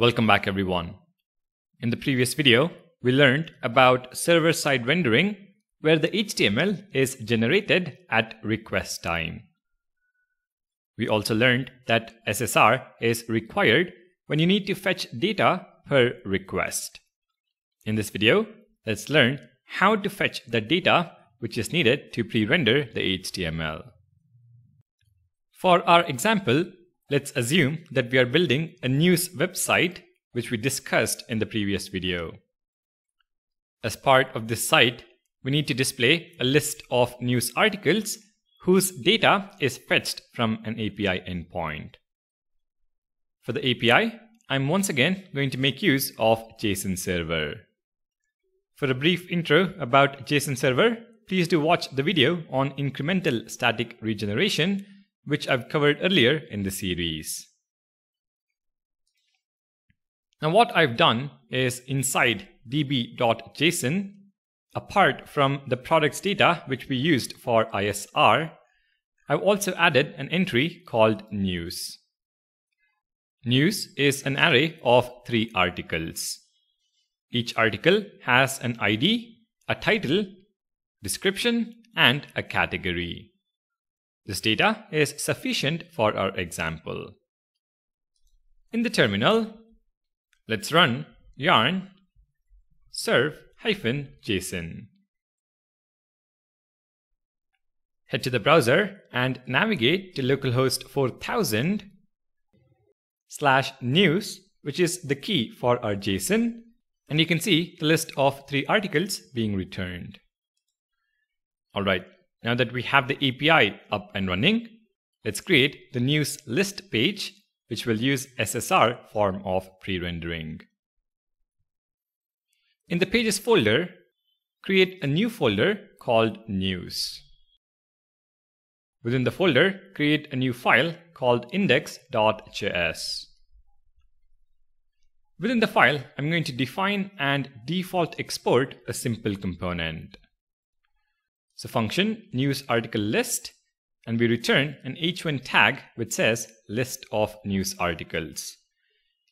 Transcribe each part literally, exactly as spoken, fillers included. Welcome back, everyone. In the previous video, we learned about server-side rendering, where the H T M L is generated at request time. We also learned that S S R is required when you need to fetch data per request. In this video, let's learn how to fetch the data which is needed to pre-render the H T M L. For our example, let's assume that we are building a news website, which we discussed in the previous video. As part of this site, we need to display a list of news articles whose data is fetched from an A P I endpoint. For the A P I, I'm once again going to make use of JSON Server. For a brief intro about JSON Server, please do watch the video on incremental static regeneration, which I've covered earlier in the series. Now what I've done is inside db.json, apart from the products data which we used for I S R, I've also added an entry called news. News is an array of three articles. Each article has an I D, a title, description, and a category. This data is sufficient for our example. In the terminal, let's run yarn serve-json. Head to the browser and navigate to localhost four thousand slash news, which is the key for our JSON, and you can see the list of three articles being returned. All right. Now that we have the A P I up and running, let's create the news list page, which will use S S R form of pre-rendering. In the pages folder, create a new folder called news. Within the folder, create a new file called index.js. Within the file, I'm going to define and default export a simple component. So function news article list, and we return an h one tag which says list of news articles.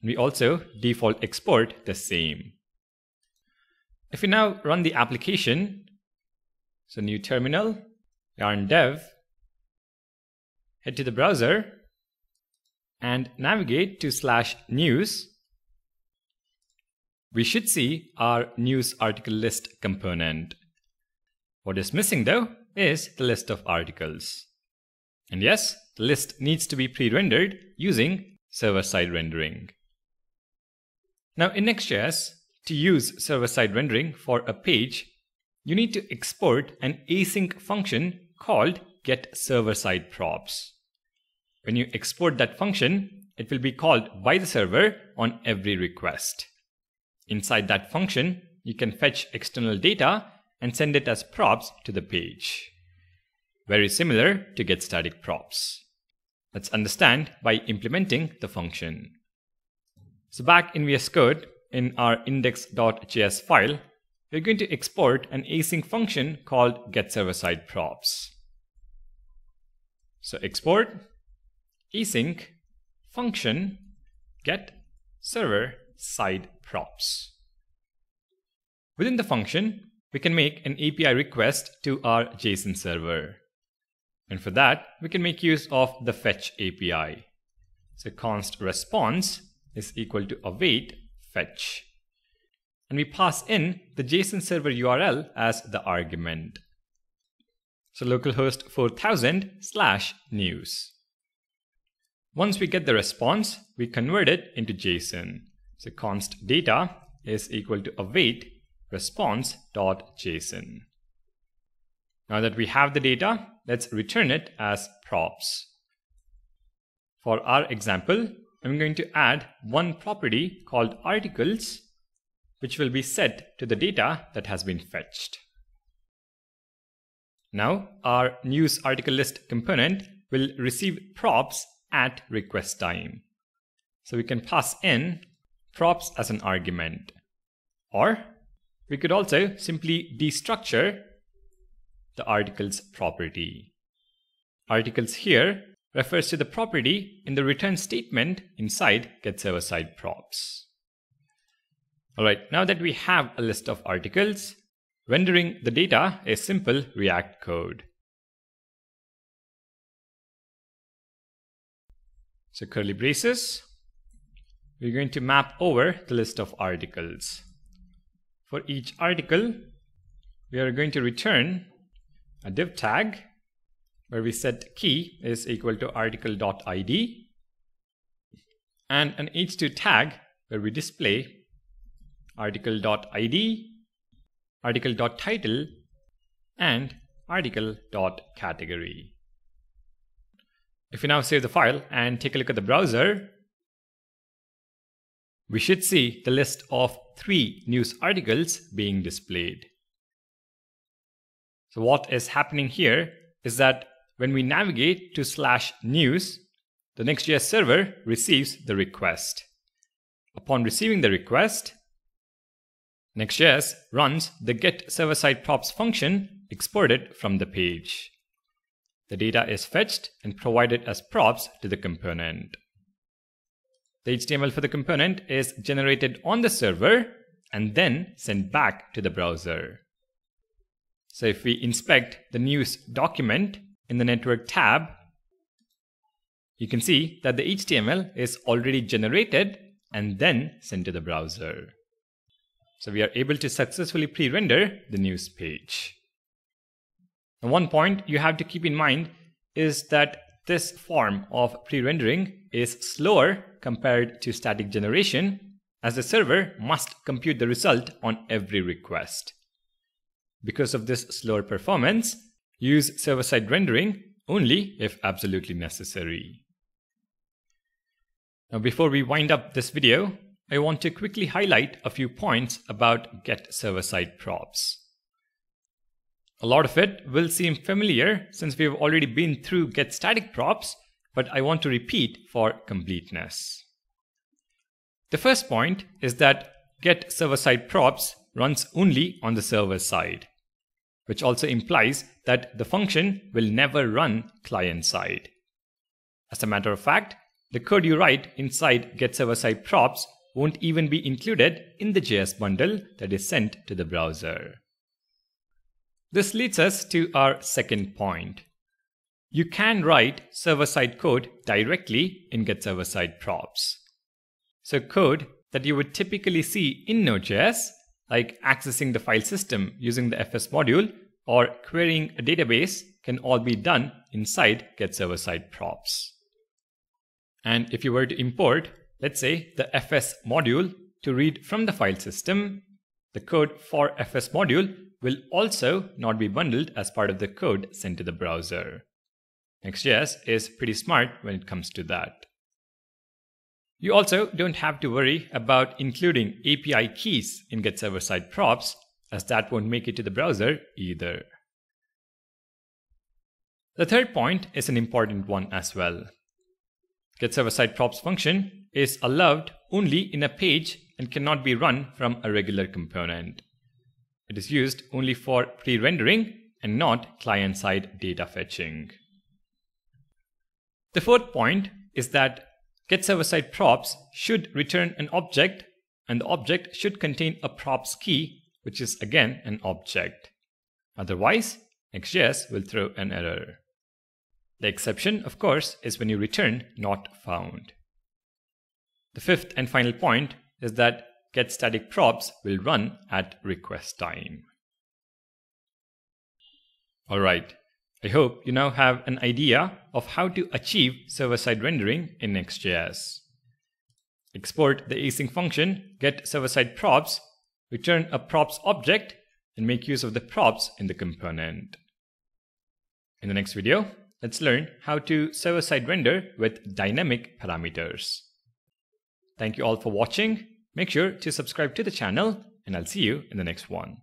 We also default export the same. If we now run the application, so new terminal, yarn dev, head to the browser and navigate to slash news, we should see our news article list component. What is missing though is the list of articles. And yes, the list needs to be pre-rendered using server-side rendering. Now in Next.js, to use server-side rendering for a page, you need to export an async function called getServerSideProps. When you export that function, it will be called by the server on every request. Inside that function, you can fetch external data and send it as props to the page. Very similar to getStaticProps. Let's understand by implementing the function. So back in V S Code, in our index.js file, we're going to export an async function called getServerSideProps. So export async function getServerSideProps. Within the function, we can make an A P I request to our JSON server. And for that, we can make use of the fetch A P I. So const response is equal to await fetch. And we pass in the JSON server U R L as the argument. So localhost four thousand slash news. Once we get the response, we convert it into JSON. So const data is equal to await response.json. Now that we have the data, let's return it as props. For our example, I'm going to add one property called articles, which will be set to the data that has been fetched. Now our news article list component will receive props at request time. So we can pass in props as an argument, or we could also simply destructure the articles property. Articles here refers to the property in the return statement inside getServerSideProps. All right, now that we have a list of articles, rendering the data is simple React code. So curly braces, we're going to map over the list of articles. For each article, we are going to return a div tag where we set key is equal to article.id and an H two tag where we display article.id, article.title, and article.category. If we now save the file and take a look at the browser, we should see the list of three news articles being displayed. So what is happening here is that when we navigate to slash news, the Next.js server receives the request. Upon receiving the request, Next.js runs the getServerSideProps function exported from the page. The data is fetched and provided as props to the component. The H T M L for the component is generated on the server and then sent back to the browser. So if we inspect the news document in the network tab, you can see that the H T M L is already generated and then sent to the browser. So we are able to successfully pre-render the news page. Now, one point you have to keep in mind is that this form of pre-rendering is slower compared to static generation, as the server must compute the result on every request. Because of this slower performance, use server-side rendering only if absolutely necessary. Now, before we wind up this video, I want to quickly highlight a few points about getServerSideProps. A lot of it will seem familiar since we have already been through getStaticProps, but I want to repeat for completeness. The first point is that getServerSideProps runs only on the server side, which also implies that the function will never run client side. As a matter of fact, the code you write inside getServerSideProps won't even be included in the J S bundle that is sent to the browser. This leads us to our second point. You can write server-side code directly in getServerSideProps. So code that you would typically see in Node.js, like accessing the file system using the F S module or querying a database, can all be done inside getServerSideProps. And if you were to import, let's say, the F S module to read from the file system, the code for F S module will also not be bundled as part of the code sent to the browser. Next.js is pretty smart when it comes to that. You also don't have to worry about including A P I keys in getServerSideProps, as that won't make it to the browser either. The third point is an important one as well. getServerSideProps function is allowed only in a page and cannot be run from a regular component. It is used only for pre-rendering and not client-side data fetching. The fourth point is that getServerSideProps should return an object, and the object should contain a props key, which is again an object. Otherwise, Next.js will throw an error. The exception, of course, is when you return not found. The fifth and final point is that getStaticProps will run at request time. All right, I hope you now have an idea of how to achieve server-side rendering in Next.js. Export the async function getServerSideProps, return a props object, and make use of the props in the component. In the next video, let's learn how to server-side render with dynamic parameters. Thank you all for watching. Make sure to subscribe to the channel, and I'll see you in the next one.